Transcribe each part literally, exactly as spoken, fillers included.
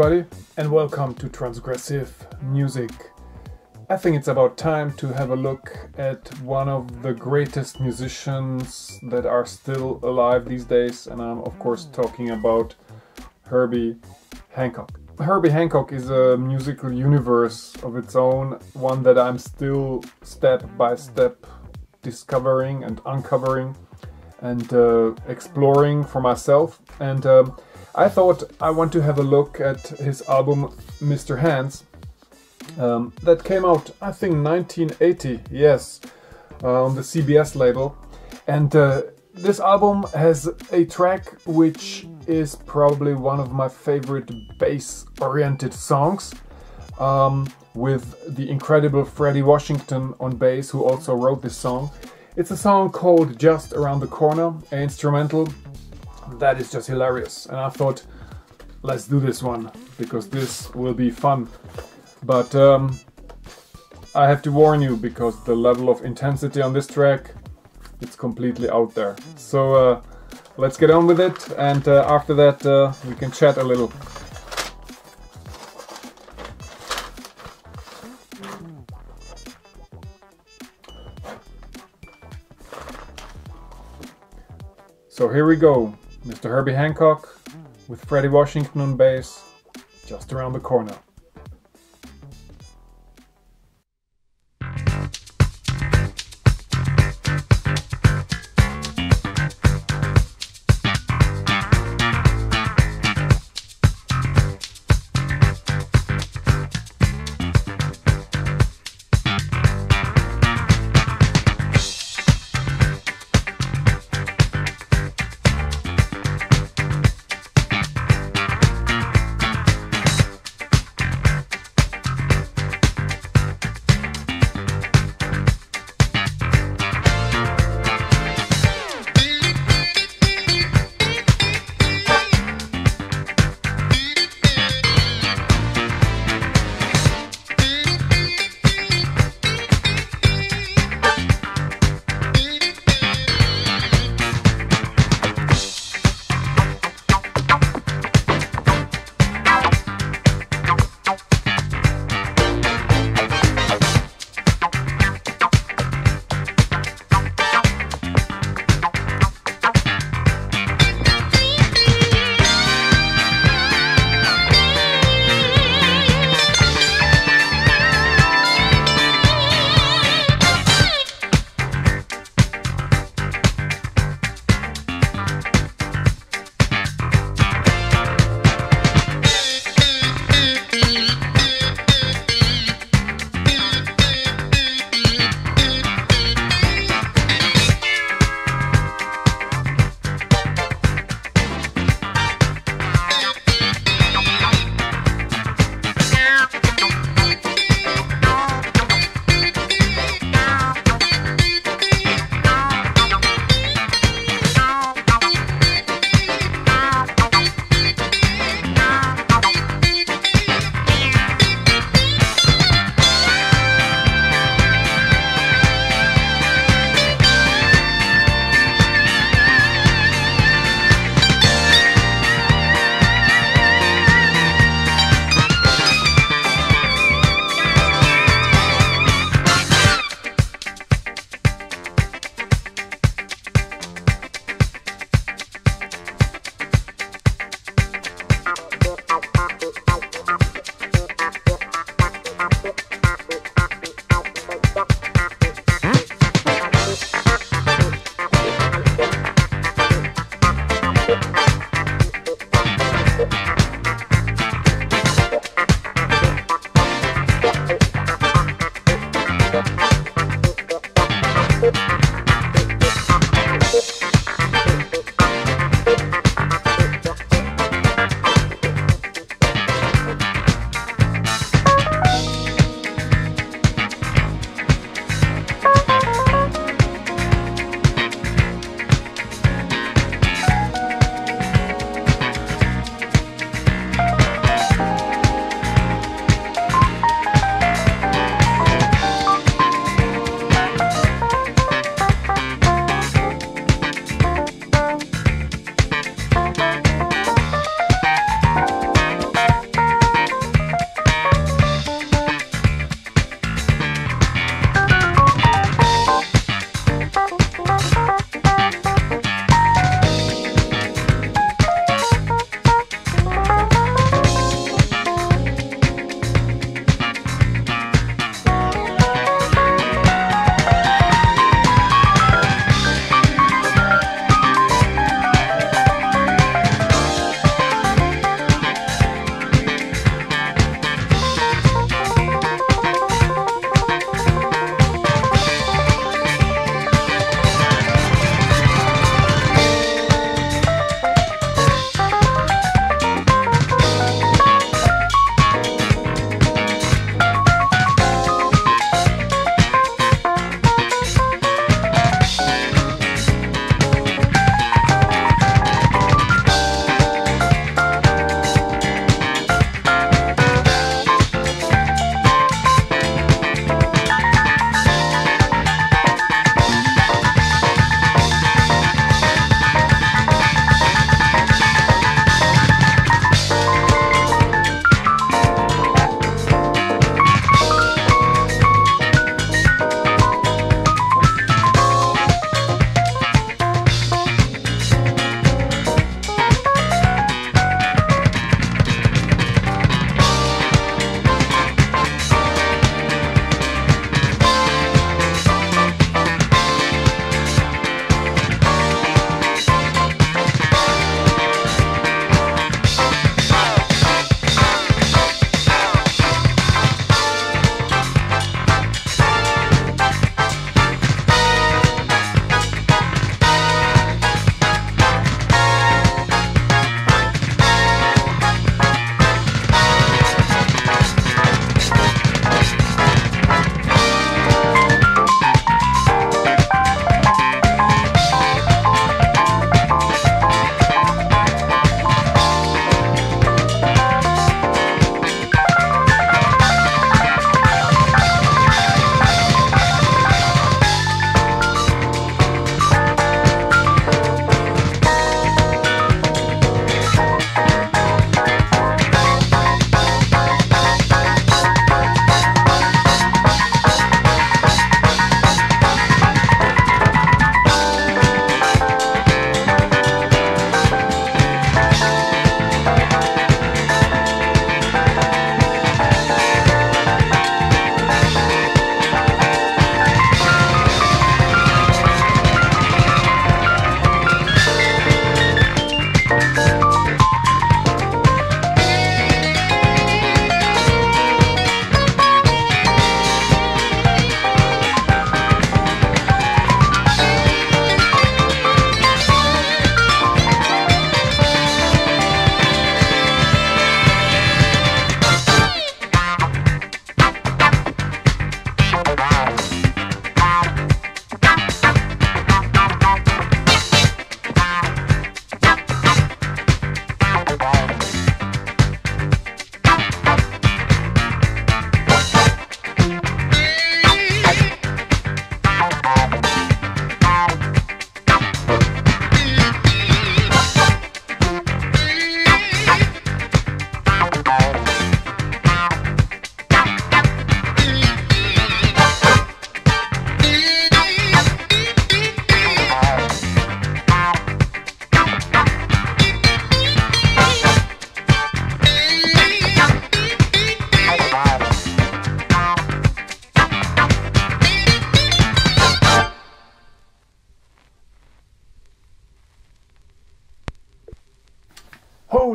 everybody, and welcome to Transgressive Music. I think it's about time to have a look at one of the greatest musicians that are still alive these days, and I'm of course talking about Herbie Hancock. Herbie Hancock is a musical universe of its own, one that I'm still step by step discovering and uncovering and uh, exploring for myself. And um, I thought I want to have a look at his album Mister Hands um, that came out, I think, nineteen eighty, yes, uh, on the C B S label. And uh, this album has a track which is probably one of my favorite bass-oriented songs, um, with the incredible Freddie Washington on bass, who also wrote this song. It's a song called Just Around the Corner, an instrumental that is just hilarious, and I thought, let's do this one, because this will be fun. But um, I have to warn you, because the level of intensity on this track, it's completely out there. So uh, let's get on with it, and uh, after that uh, we can chat a little. So here we go, Mister Herbie Hancock with Freddie Washington on bass, Just Around the Corner.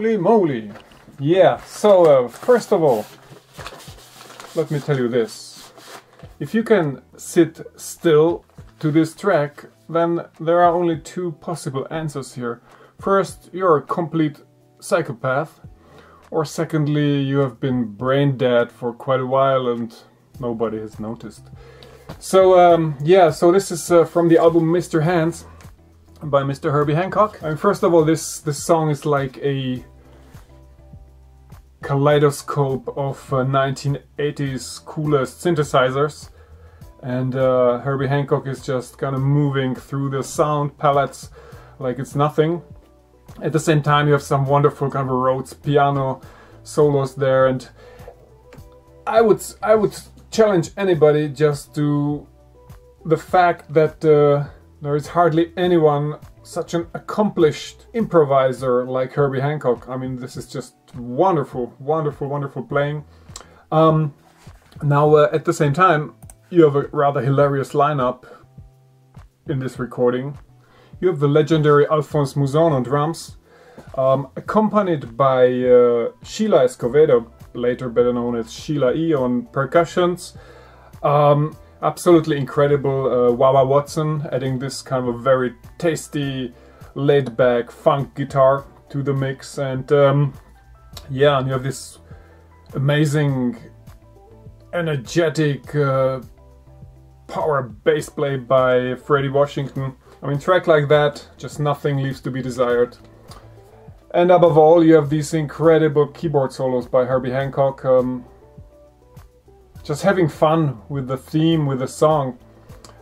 Holy moly! Yeah, so uh, first of all, let me tell you this. If you can sit still to this track, then there are only two possible answers here. First, you're a complete psychopath, or secondly, you have been brain dead for quite a while and nobody has noticed. So um, yeah, so this is uh, from the album Mister Hands by Mister Herbie Hancock. And first of all, this, this song is like a kaleidoscope of uh, nineteen eighties coolest synthesizers. And uh, Herbie Hancock is just kind of moving through the sound palettes like it's nothing. At the same time, you have some wonderful kind of Rhodes piano solos there, and I would I would challenge anybody just to the fact that uh, there is hardly anyone such an accomplished improviser like Herbie Hancock. I mean, this is just wonderful, wonderful, wonderful playing. Um, now, uh, at the same time, you have a rather hilarious lineup in this recording. You have the legendary Alphonse Mouzon on drums, um, accompanied by uh, Sheila Escovedo, later better known as Sheila E, on percussions. Um, absolutely incredible uh, Wawa Watson, adding this kind of a very tasty, laid-back funk guitar to the mix. And um, yeah, and you have this amazing, energetic uh, power bass play by Freddie Washington. I mean, track like that, just nothing leaves to be desired. And above all, you have these incredible keyboard solos by Herbie Hancock. Um, just having fun with the theme, with the song.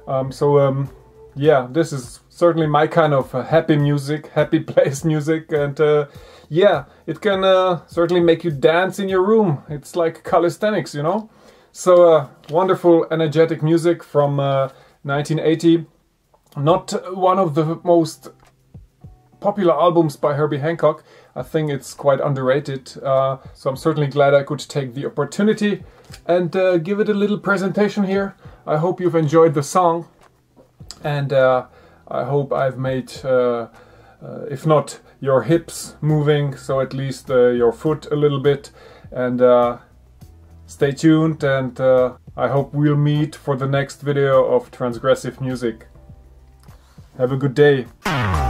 Um, so, um, yeah, this is certainly my kind of happy music, happy place music. And uh, yeah, it can uh, certainly make you dance in your room. It's like calisthenics, you know? So, uh, wonderful, energetic music from uh, nineteen eighty. Not one of the most popular albums by Herbie Hancock. I think it's quite underrated, uh, so I'm certainly glad I could take the opportunity and uh, give it a little presentation here. I hope you've enjoyed the song, and uh, I hope I've made, uh, uh, if not your hips moving, so at least uh, your foot a little bit. And uh, stay tuned, and uh, I hope we'll meet for the next video of Transgressive Music. Have a good day.